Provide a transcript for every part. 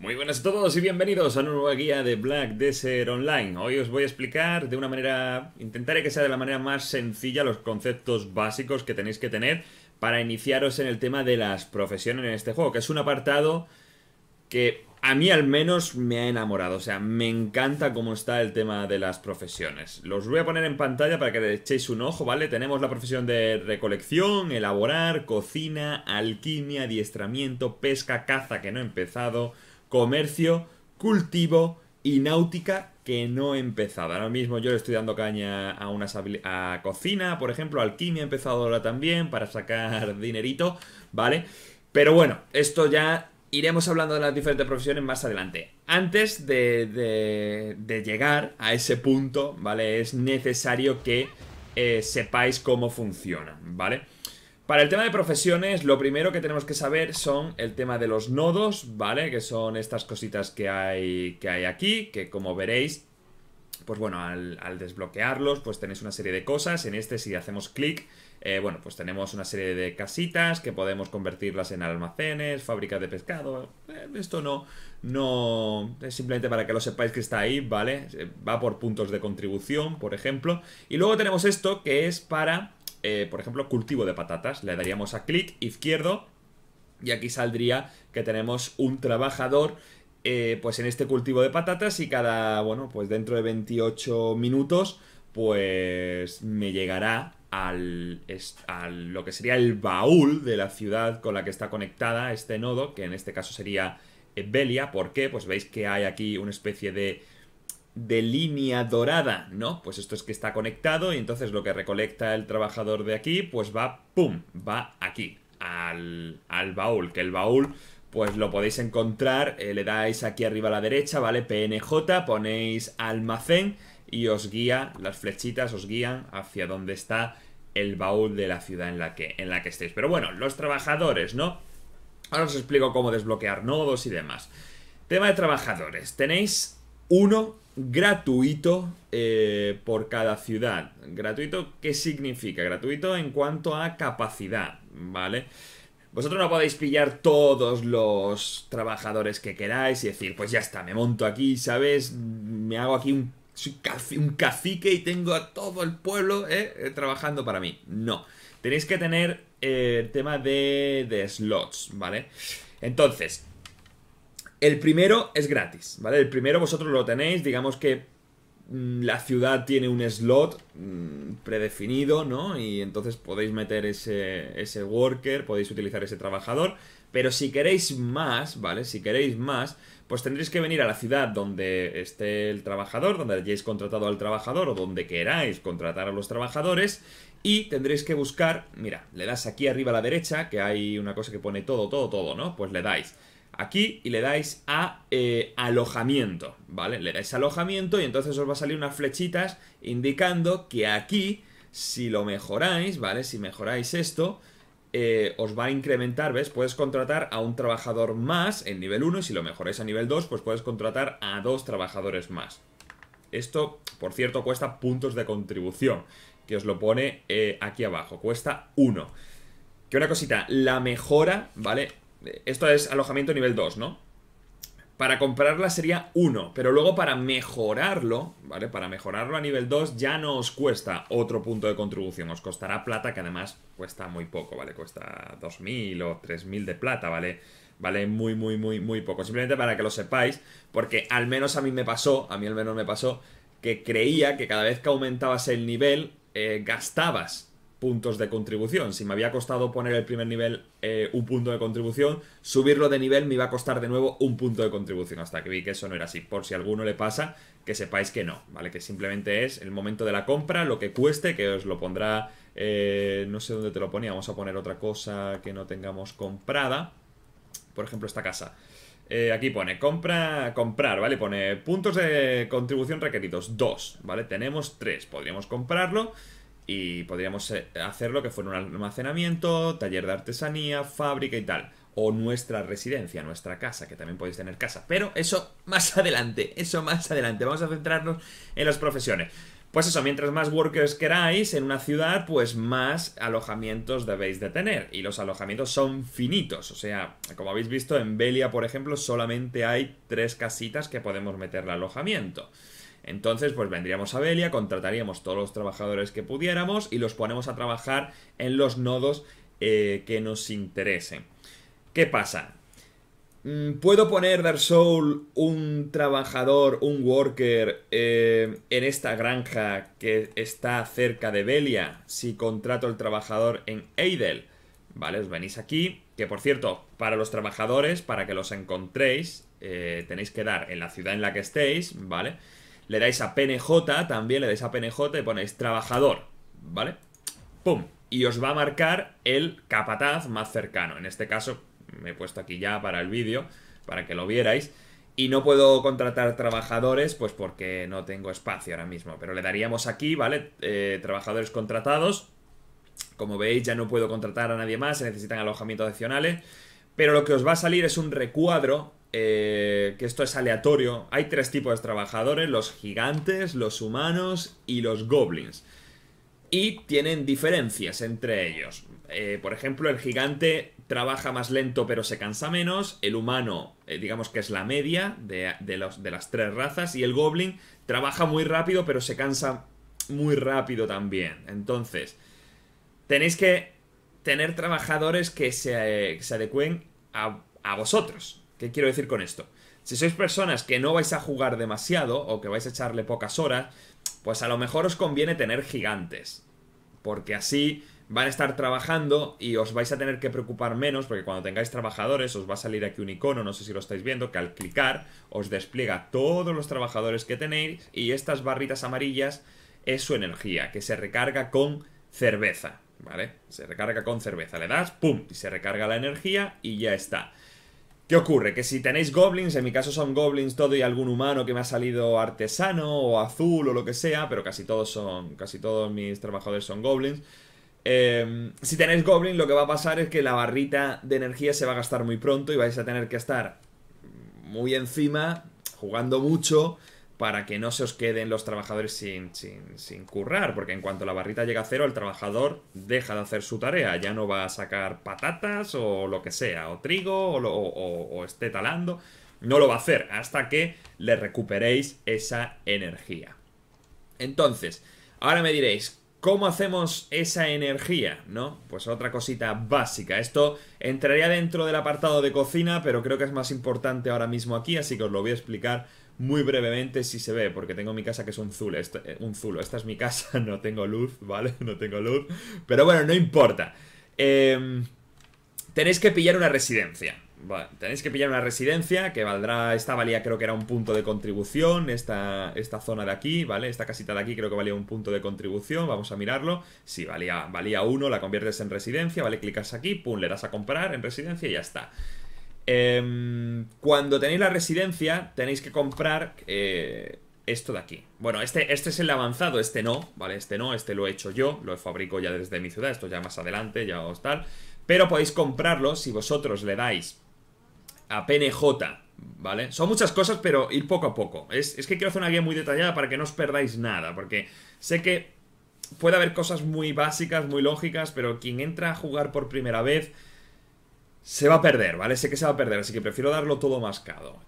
Muy buenas a todos y bienvenidos a una nueva guía de Black Desert Online. Hoy os voy a explicar de una manera, intentaré que sea de la manera más sencilla, los conceptos básicos que tenéis que tener para iniciaros en el tema de las profesiones en este juego, que es un apartado que a mí al menos me ha enamorado. O sea, me encanta cómo está el tema de las profesiones. Los voy a poner en pantalla para que le echéis un ojo, ¿vale? Tenemos la profesión de recolección, elaborar, cocina, alquimia, adiestramiento, pesca, caza, que no he empezado, comercio, cultivo y náutica, que no he empezado. Ahora mismo yo le estoy dando caña a cocina, por ejemplo, alquimia he empezado ahora también para sacar dinerito, ¿vale? Pero bueno, esto ya iremos hablando de las diferentes profesiones más adelante. Antes de llegar a ese punto, ¿vale? Es necesario que sepáis cómo funciona, ¿vale? Para el tema de profesiones, lo primero que tenemos que saber son el tema de los nodos, ¿vale? Que son estas cositas que hay aquí, que como veréis, pues bueno, al desbloquearlos, pues tenéis una serie de cosas. En este, si hacemos clic, bueno, pues tenemos una serie de casitas que podemos convertirlas en almacenes, fábricas de pescado. Esto no es simplemente para que lo sepáis que está ahí, ¿vale? Va por puntos de contribución, por ejemplo. Y luego tenemos esto que es para... por ejemplo, cultivo de patatas. Le daríamos a clic izquierdo y aquí saldría que tenemos un trabajador pues en este cultivo de patatas, y cada, bueno, pues dentro de 28 minutos pues me llegará a lo que sería el baúl de la ciudad con la que está conectada este nodo, que en este caso sería Velia. ¿Por qué? Pues veis que hay aquí una especie de línea dorada, ¿no? Pues esto es que está conectado, y entonces lo que recolecta el trabajador de aquí, pues va, ¡pum!, va aquí, al baúl, que el baúl, pues lo podéis encontrar, le dais aquí arriba a la derecha, ¿vale? PNJ, ponéis almacén y os guía, las flechitas os guían hacia donde está el baúl de la ciudad en la que estéis. Pero bueno, los trabajadores, ¿no? Ahora os explico cómo desbloquear nodos y demás. Tema de trabajadores, tenéis uno gratuito por cada ciudad. ¿Gratuito qué significa? Gratuito en cuanto a capacidad, ¿vale? Vosotros no podéis pillar todos los trabajadores que queráis y decir, pues ya está, me monto aquí, ¿sabes? Me hago aquí un cacique y tengo a todo el pueblo trabajando para mí. No. Tenéis que tener el tema de slots, ¿vale? Entonces... el primero es gratis, ¿vale? El primero vosotros lo tenéis, digamos que la ciudad tiene un slot predefinido, ¿no? Y entonces podéis meter ese worker, podéis utilizar ese trabajador, pero si queréis más, ¿vale? Si queréis más, pues tendréis que venir a la ciudad donde esté el trabajador, donde hayáis contratado al trabajador o donde queráis contratar a los trabajadores, y tendréis que buscar, mira, le das aquí arriba a la derecha, que hay una cosa que pone todo, todo, todo, ¿no? Pues le dais aquí y le dais a alojamiento, ¿vale? Le dais alojamiento y entonces os va a salir unas flechitas indicando que aquí, si lo mejoráis, ¿vale? Si mejoráis esto, os va a incrementar, ¿ves? Puedes contratar a un trabajador más en nivel 1 y si lo mejoráis a nivel 2, pues puedes contratar a 2 trabajadores más. Esto, por cierto, cuesta puntos de contribución, que os lo pone aquí abajo, cuesta 1. Que una cosita, la mejora, ¿vale? Esto es alojamiento nivel 2, ¿no? Para comprarla sería 1, pero luego para mejorarlo, ¿vale? Para mejorarlo a nivel 2 ya no os cuesta otro punto de contribución, os costará plata, que además cuesta muy poco, ¿vale? Cuesta 2.000 o 3.000 de plata, ¿vale? Vale muy, muy, muy, muy poco. Simplemente para que lo sepáis, porque al menos a mí al menos me pasó que creía que cada vez que aumentabas el nivel gastabas puntos de contribución. Si me había costado poner el primer nivel un punto de contribución, subirlo de nivel me iba a costar de nuevo un punto de contribución, hasta que vi que eso no era así. Por si a alguno le pasa, que sepáis que no, ¿vale? Que simplemente es el momento de la compra, lo que cueste, que os lo pondrá, no sé dónde te lo ponía, vamos a poner otra cosa que no tengamos comprada, por ejemplo esta casa. Aquí pone comprar, ¿vale? Pone puntos de contribución requeridos, 2, ¿vale? Tenemos 3, podríamos comprarlo. Y podríamos hacerlo que fuera un almacenamiento, taller de artesanía, fábrica y tal. O nuestra residencia, nuestra casa, que también podéis tener casa. Pero eso más adelante, vamos a centrarnos en las profesiones. Pues eso, mientras más workers queráis en una ciudad, pues más alojamientos debéis de tener. Y los alojamientos son finitos. O sea, como habéis visto, en Velia, por ejemplo, solamente hay 3 casitas que podemos meterle alojamiento. Entonces, pues vendríamos a Velia, contrataríamos todos los trabajadores que pudiéramos y los ponemos a trabajar en los nodos que nos interesen. ¿Qué pasa? ¿Puedo poner Dark Soul un trabajador, un worker en esta granja que está cerca de Velia si contrato el trabajador en Heidel? Vale, os venís aquí, que por cierto, para los trabajadores, para que los encontréis, tenéis que dar en la ciudad en la que estéis, ¿vale? Le dais a PNJ, también le dais a PNJ y ponéis trabajador, ¿vale? ¡Pum! Y os va a marcar el capataz más cercano, en este caso... Me he puesto aquí ya para el vídeo, para que lo vierais. Y no puedo contratar trabajadores, pues porque no tengo espacio ahora mismo. Pero le daríamos aquí, ¿vale? Trabajadores contratados. Como veis, ya no puedo contratar a nadie más, se necesitan alojamientos adicionales. Pero lo que os va a salir es un recuadro, que esto es aleatorio. Hay 3 tipos de trabajadores, los gigantes, los humanos y los goblins. Y tienen diferencias entre ellos. Por ejemplo, el gigante trabaja más lento pero se cansa menos. El humano, digamos que es la media de las 3 razas. Y el goblin trabaja muy rápido pero se cansa muy rápido también. Entonces, tenéis que tener trabajadores que se adecúen a vosotros. ¿Qué quiero decir con esto? Si sois personas que no vais a jugar demasiado o que vais a echarle pocas horas... Pues a lo mejor os conviene tener gigantes, porque así van a estar trabajando y os vais a tener que preocupar menos, porque cuando tengáis trabajadores os va a salir aquí un icono, no sé si lo estáis viendo, que al clicar os despliega todos los trabajadores que tenéis y estas barritas amarillas es su energía, que se recarga con cerveza, ¿vale? Se recarga con cerveza, le das, ¡pum! Y se recarga la energía y ya está. ¿Qué ocurre? Que si tenéis goblins, en mi caso son goblins todo y algún humano que me ha salido artesano o azul o lo que sea, pero casi todos mis trabajadores son goblins. Si tenéis goblins, lo que va a pasar es que la barrita de energía se va a gastar muy pronto y vais a tener que estar muy encima, jugando mucho, para que no se os queden los trabajadores sin currar, porque en cuanto la barrita llega a 0, el trabajador deja de hacer su tarea, ya no va a sacar patatas o lo que sea, o trigo o esté talando, no lo va a hacer hasta que le recuperéis esa energía. Entonces, ahora me diréis, ¿cómo hacemos esa energía? ¿No? Pues otra cosita básica, esto entraría dentro del apartado de cocina, pero creo que es más importante ahora mismo aquí, así que os lo voy a explicar muy brevemente si se ve, porque tengo mi casa que es un zulo, esta es mi casa, no tengo luz, ¿vale? No tengo luz, pero bueno, no importa. Tenéis que pillar una residencia, ¿vale? Tenéis que pillar una residencia que valdrá, esta valía creo que era un punto de contribución, esta zona de aquí, ¿vale? Esta casita de aquí creo que valía un punto de contribución, vamos a mirarlo. Sí, valía 1, la conviertes en residencia, ¿vale? Clicas aquí, pum, le das a comprar en residencia y ya está. Cuando tenéis la residencia tenéis que comprar esto de aquí. Bueno, este es el avanzado, este no, ¿vale? Este no, este lo he hecho yo, lo fabrico ya desde mi ciudad, esto ya más adelante, ya os tal. Pero podéis comprarlo si vosotros le dais a PNJ, ¿vale? Son muchas cosas, pero ir poco a poco. Es que quiero hacer una guía muy detallada para que no os perdáis nada, porque sé que puede haber cosas muy básicas, muy lógicas, pero quien entra a jugar por primera vez... Se va a perder, ¿vale? Sé que se va a perder, así que prefiero darlo todo mascado.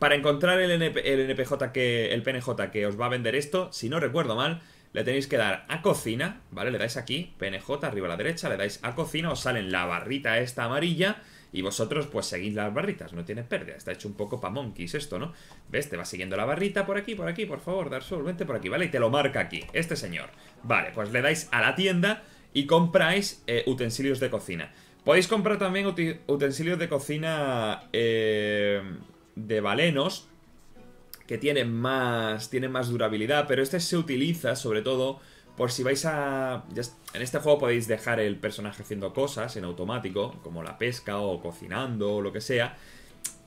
Para encontrar el PNJ que os va a vender esto, si no recuerdo mal, le tenéis que dar a cocina, ¿vale? Le dais aquí, PNJ, arriba a la derecha, le dais a cocina, os salen la barrita esta amarilla y vosotros pues seguís las barritas, no tiene pérdida. Está hecho un poco pa' monkeys esto, ¿no? ¿Ves? Te va siguiendo la barrita por aquí, por favor, Dark Soul, vente por aquí, ¿vale? Y te lo marca aquí, este señor. Vale, pues le dais a la tienda y compráis utensilios de cocina. Podéis comprar también utensilios de cocina de balenos, que tienen más durabilidad, pero este se utiliza sobre todo por si vais a... En este juego podéis dejar el personaje haciendo cosas en automático, como la pesca o cocinando o lo que sea.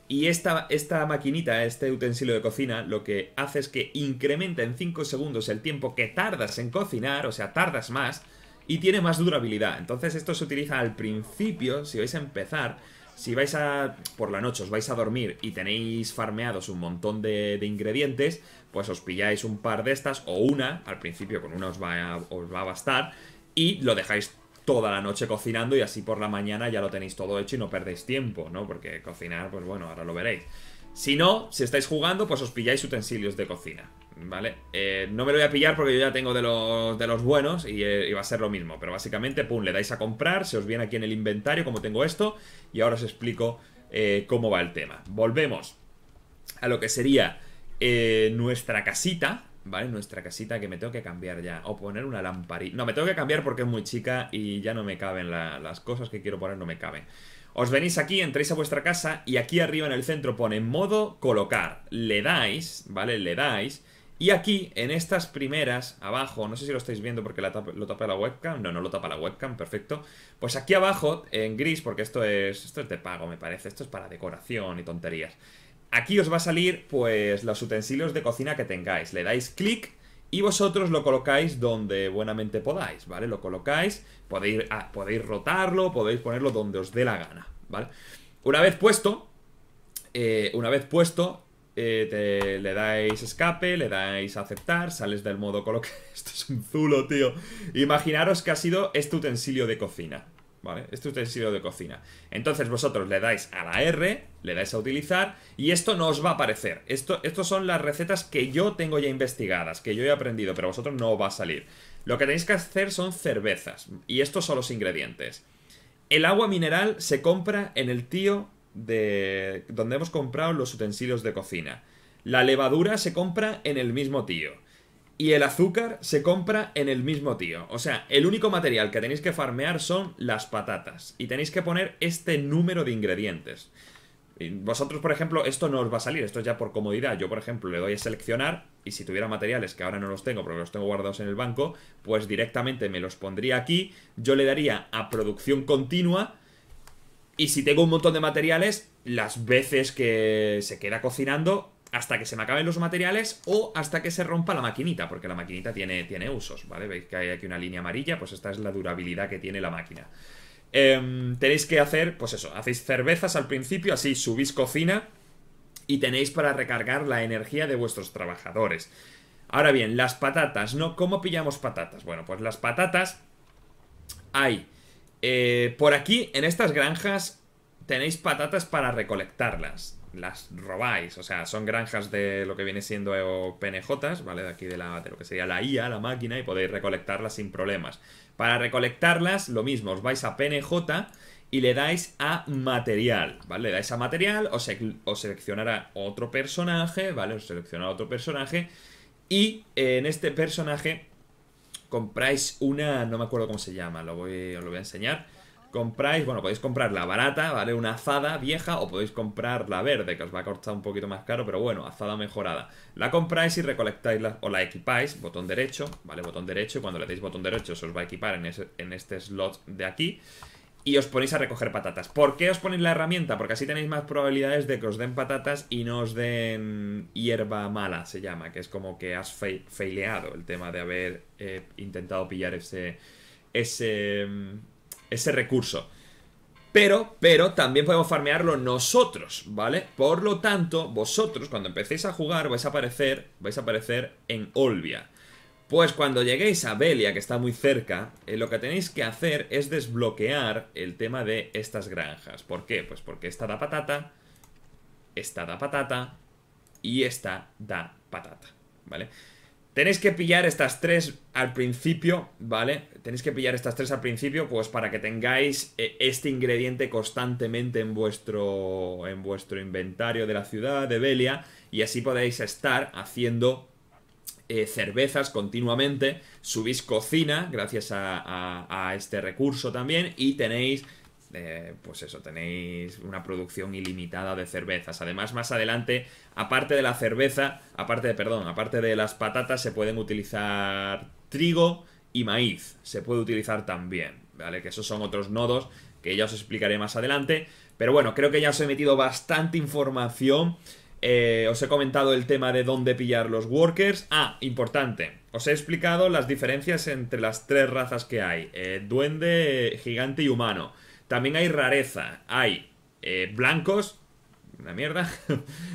Y esta maquinita, este utensilio de cocina, lo que hace es que incrementa en 5 segundos el tiempo que tardas en cocinar, o sea, tardas más... Y tiene más durabilidad. Entonces esto se utiliza al principio, si vais a empezar, Si vais a, por la noche os vais a dormir y tenéis farmeados un montón de ingredientes, pues os pilláis un par de estas o una, al principio con una os va a bastar, y lo dejáis toda la noche cocinando y así por la mañana ya lo tenéis todo hecho y no perdéis tiempo, ¿no? Porque cocinar, pues bueno, ahora lo veréis. Si no, si estáis jugando, pues os pilláis utensilios de cocina, ¿vale? No me lo voy a pillar porque yo ya tengo de los buenos y va a ser lo mismo. Pero básicamente, pum, le dais a comprar, se os viene aquí en el inventario como tengo esto. Y ahora os explico cómo va el tema. Volvemos a lo que sería nuestra casita, ¿vale? Nuestra casita, que me tengo que cambiar ya. O poner una lamparita. No, me tengo que cambiar porque es muy chica y ya no me caben las cosas que quiero poner, no me caben. Os venís aquí, entráis a vuestra casa y aquí arriba en el centro pone modo colocar. Le dais, ¿vale? Le dais. Y aquí, en estas primeras, abajo, no sé si lo estáis viendo porque lo tapa la webcam. No, no lo tapa la webcam, perfecto. Pues aquí abajo, en gris, porque esto es de pago, me parece. Esto es para decoración y tonterías. Aquí os va a salir, pues, los utensilios de cocina que tengáis. Le dais clic y vosotros lo colocáis donde buenamente podáis, ¿vale? Lo colocáis, podéis rotarlo, podéis ponerlo donde os dé la gana, ¿vale? Una vez puesto, le dais escape, le dais a aceptar, sales del modo colocar. Esto es un zulo, tío. Imaginaros que ha sido este utensilio de cocina, ¿vale? Este utensilio de cocina. Entonces vosotros le dais a la R, le dais a utilizar y esto no os va a aparecer. Estos son las recetas que yo tengo ya investigadas, que yo he aprendido, pero vosotros no os va a salir. Lo que tenéis que hacer son cervezas y estos son los ingredientes. El agua mineral se compra en el tío de donde hemos comprado los utensilios de cocina. La levadura se compra en el mismo tío. Y el azúcar se compra en el mismo tío. O sea, el único material que tenéis que farmear son las patatas. Y tenéis que poner este número de ingredientes. Y vosotros, por ejemplo, esto no os va a salir. Esto es ya por comodidad. Yo, por ejemplo, le doy a seleccionar. Y si tuviera materiales, que ahora no los tengo porque los tengo guardados en el banco, pues directamente me los pondría aquí. Yo le daría a producción continua. Y si tengo un montón de materiales, las veces que se queda cocinando, hasta que se me acaben los materiales o hasta que se rompa la maquinita, porque la maquinita tiene usos, ¿vale? Veis que hay aquí una línea amarilla, pues esta es la durabilidad que tiene la máquina. Tenéis que hacer, pues eso, hacéis cervezas al principio, así subís cocina y tenéis para recargar la energía de vuestros trabajadores. Ahora bien, las patatas, ¿no? ¿Cómo pillamos patatas? Bueno, pues las patatas hay por aquí, en estas granjas, tenéis patatas para recolectarlas. Las robáis, o sea, son granjas de lo que viene siendo PNJs, ¿vale? De aquí de lo que sería la IA, la máquina, y podéis recolectarlas sin problemas. Para recolectarlas, lo mismo, os vais a PNJ y le dais a material, ¿vale? Le dais a material, os seleccionará otro personaje, ¿vale? Os seleccionará otro personaje y en este personaje compráis una, no me acuerdo cómo se llama, os lo voy a enseñar. Compráis, bueno, podéis comprar la barata, ¿vale? Una azada vieja, o podéis comprar la verde, que os va a costar un poquito más caro, pero bueno, azada mejorada. La compráis y recolectáis, o la equipáis, botón derecho, ¿vale? Botón derecho, y cuando le deis botón derecho se os va a equipar en este slot de aquí. Y os ponéis a recoger patatas. ¿Por qué os ponéis la herramienta? Porque así tenéis más probabilidades de que os den patatas y no os den hierba mala, se llama, que es como que has faileado el tema de haber intentado pillar ese recurso. Pero también podemos farmearlo nosotros, ¿vale? Por lo tanto, vosotros cuando empecéis a jugar vais a aparecer en Olvia. Pues cuando lleguéis a Velia, que está muy cerca, lo que tenéis que hacer es desbloquear el tema de estas granjas. ¿Por qué? Pues porque esta da patata y esta da patata, ¿vale? Tenéis que pillar estas tres al principio, ¿vale? Tenéis que pillar estas tres al principio, pues para que tengáis este ingrediente constantemente en vuestro inventario de la ciudad de Velia. Y así podéis estar haciendo cervezas continuamente. Subís cocina gracias a este recurso también. Y tenéis, pues eso, tenéis una producción ilimitada de cervezas. Además, más adelante, aparte de las patatas, se pueden utilizar trigo y maíz. Se puede utilizar también, ¿vale? Que esos son otros nodos que ya os explicaré más adelante. Pero bueno, creo que ya os he metido bastante información. Os he comentado el tema de dónde pillar los workers. Ah, importante, os he explicado las diferencias entre las tres razas que hay. Duende, gigante y humano. También hay rareza, hay blancos, una mierda.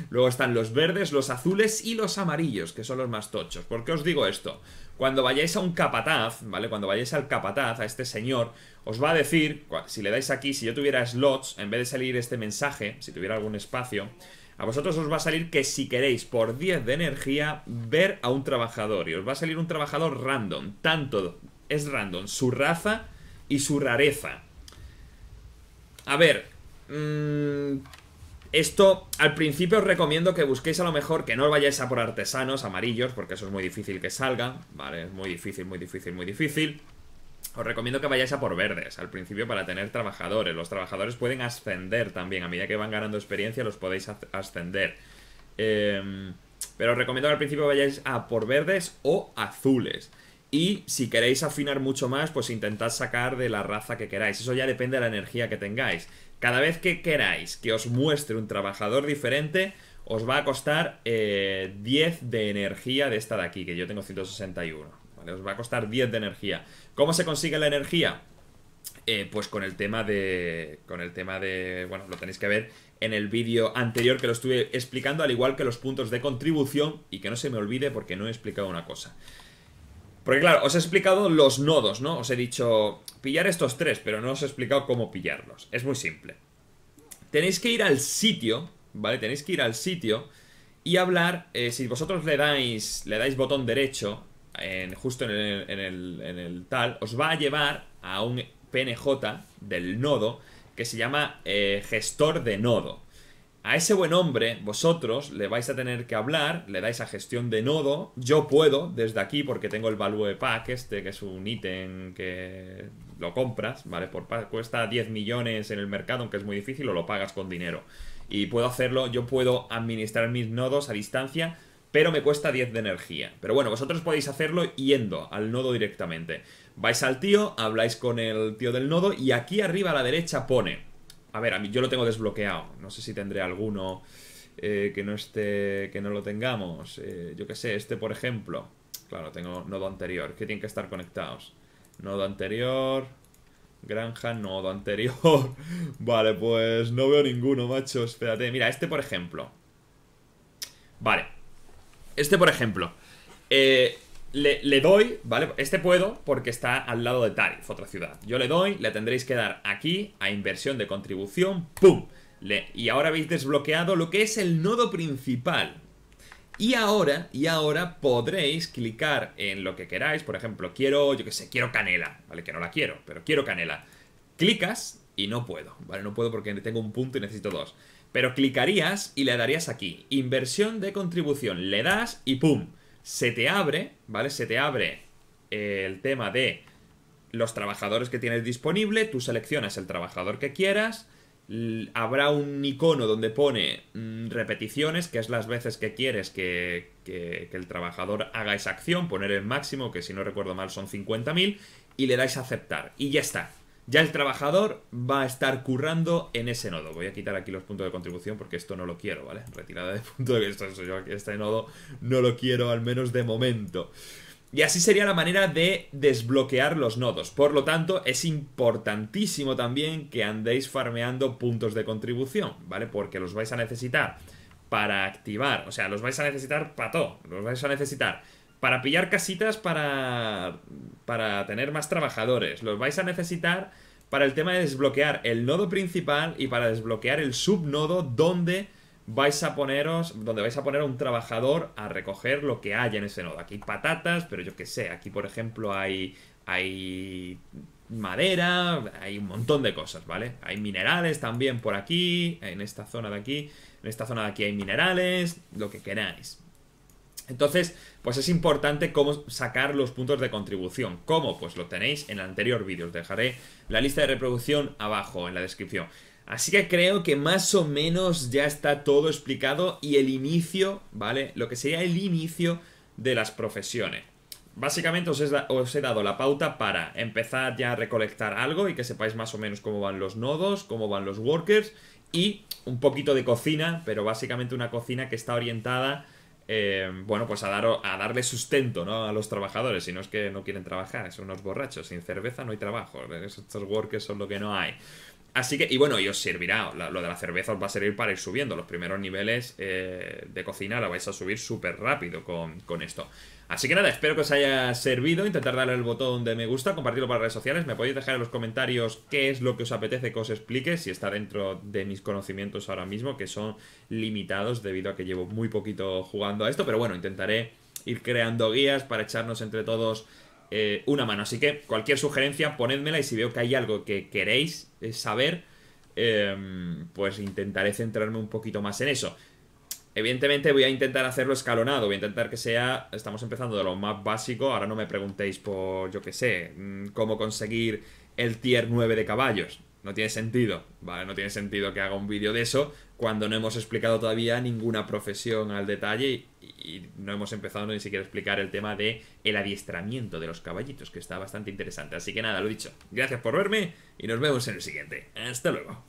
Luego están los verdes, los azules y los amarillos, que son los más tochos. ¿Por qué os digo esto? Cuando vayáis a un capataz, ¿vale? Cuando vayáis al capataz, a este señor, os va a decir, si le dais aquí, si yo tuviera slots, en vez de salir este mensaje, si tuviera algún espacio, a vosotros os va a salir que si queréis, por 10 de energía, ver a un trabajador. Y os va a salir un trabajador random. Tanto es random su raza y su rareza. A ver, esto al principio os recomiendo que busquéis a lo mejor que no vayáis a por artesanos amarillos, porque eso es muy difícil que salgan, ¿vale? Es muy difícil, muy difícil, muy difícil. Os recomiendo que vayáis a por verdes al principio para tener trabajadores. Los trabajadores pueden ascender también. A medida que van ganando experiencia los podéis ascender. Pero os recomiendo que al principio vayáis a por verdes o azules. Y si queréis afinar mucho más, pues intentad sacar de la raza que queráis. Eso ya depende de la energía que tengáis. Cada vez que queráis que os muestre un trabajador diferente, os va a costar 10 de energía de esta de aquí, que yo tengo 161, ¿vale? Os va a costar 10 de energía. ¿Cómo se consigue la energía? Pues con el tema de... bueno, lo tenéis que ver en el vídeo anterior que lo estuve explicando, al igual que los puntos de contribución. Y que no se me olvide porque no he explicado una cosa. Porque claro, os he explicado los nodos, ¿no? Os he dicho, pillar estos tres, pero no os he explicado cómo pillarlos. Es muy simple. Tenéis que ir al sitio, ¿vale? Tenéis que ir al sitio y hablar, si vosotros le dais botón derecho, justo en el tal, os va a llevar a un PNJ del nodo que se llama gestor de nodo. A ese buen hombre, vosotros le vais a tener que hablar, le dais a gestión de nodo. Yo puedo, desde aquí, porque tengo el value pack este, que es un ítem que lo compras, ¿vale? Cuesta 10 millones en el mercado, aunque es muy difícil, o lo pagas con dinero. Y puedo hacerlo, yo puedo administrar mis nodos a distancia, pero me cuesta 10 de energía. Pero bueno, vosotros podéis hacerlo yendo al nodo directamente. Vais al tío, habláis con el tío del nodo y aquí arriba a la derecha pone... A ver, a mí yo lo tengo desbloqueado. No sé si tendré alguno que no esté, que no lo tengamos. Yo qué sé, este por ejemplo. Claro, tengo nodo anterior. Que tienen que estar conectados. Nodo anterior. Granja, nodo anterior. Vale, pues no veo ninguno, macho. Espérate. Mira, este por ejemplo. Vale. Este por ejemplo. Le doy, ¿vale? Este puedo porque está al lado de Tarif, otra ciudad. Yo le doy, le tendréis que dar aquí a inversión de contribución, ¡pum! Y ahora habéis desbloqueado lo que es el nodo principal. Y ahora podréis clicar en lo que queráis. Por ejemplo, quiero, yo qué sé, quiero canela, ¿vale? Que no la quiero, pero quiero canela. Clicas y no puedo, ¿vale? No puedo porque tengo un punto y necesito dos. Pero clicarías y le darías aquí, inversión de contribución. Le das y ¡pum! Se te abre, ¿vale? Se te abre el tema de los trabajadores que tienes disponible. Tú seleccionas el trabajador que quieras. Habrá un icono donde pone repeticiones, que es las veces que quieres que el trabajador haga esa acción. Poner el máximo, que si no recuerdo mal son 50.000. Y le dais a aceptar. Y ya está. Ya el trabajador va a estar currando en ese nodo. Voy a quitar aquí los puntos de contribución porque esto no lo quiero, ¿vale? Retirada de puntos de contribución. Este nodo no lo quiero, al menos de momento. Y así sería la manera de desbloquear los nodos. Por lo tanto, es importantísimo también que andéis farmeando puntos de contribución, ¿vale? Porque los vais a necesitar para activar. O sea, los vais a necesitar para todo. Los vais a necesitar para pillar casitas, para tener más trabajadores. Los vais a necesitar para el tema de desbloquear el nodo principal y para desbloquear el subnodo donde vais a poneros, donde vais a poner a un trabajador a recoger lo que haya en ese nodo. Aquí patatas, pero yo qué sé, aquí por ejemplo hay madera, hay un montón de cosas, ¿vale? Hay minerales también por aquí, en esta zona de aquí, en esta zona de aquí hay minerales, lo que queráis. Entonces, pues es importante cómo sacar los puntos de contribución. ¿Cómo? Pues lo tenéis en el anterior vídeo. Os dejaré la lista de reproducción abajo en la descripción. Así que creo que más o menos ya está todo explicado y el inicio, ¿vale? Lo que sería el inicio de las profesiones. Básicamente os he dado la pauta para empezar ya a recolectar algo y que sepáis más o menos cómo van los nodos, cómo van los workers y un poquito de cocina, pero básicamente una cocina que está orientada... bueno, pues a darle sustento, ¿no? A los trabajadores, si no es que no quieren trabajar, son unos borrachos, sin cerveza no hay trabajo, estos workers son lo que no hay. Así que, y bueno, y os servirá, lo de la cerveza os va a servir para ir subiendo. Los primeros niveles de cocina la vais a subir súper rápido con esto. Así que nada, espero que os haya servido. Intentar darle al botón de me gusta, compartirlo para redes sociales. Me podéis dejar en los comentarios qué es lo que os apetece que os explique, si está dentro de mis conocimientos ahora mismo, que son limitados debido a que llevo muy poquito jugando a esto. Pero bueno, intentaré ir creando guías para echarnos entre todos una mano. Así que cualquier sugerencia ponedmela, y si veo que hay algo que queréis saber, pues intentaré centrarme un poquito más en eso. Evidentemente voy a intentar hacerlo escalonado, voy a intentar que sea, estamos empezando de lo más básico. Ahora no me preguntéis por, yo qué sé, cómo conseguir el tier 9 de caballos. No tiene sentido, ¿vale? No tiene sentido que haga un vídeo de eso cuando no hemos explicado todavía ninguna profesión al detalle y no hemos empezado ni siquiera a explicar el tema de el adiestramiento de los caballitos, que está bastante interesante. Así que nada, lo dicho. Gracias por verme y nos vemos en el siguiente. Hasta luego.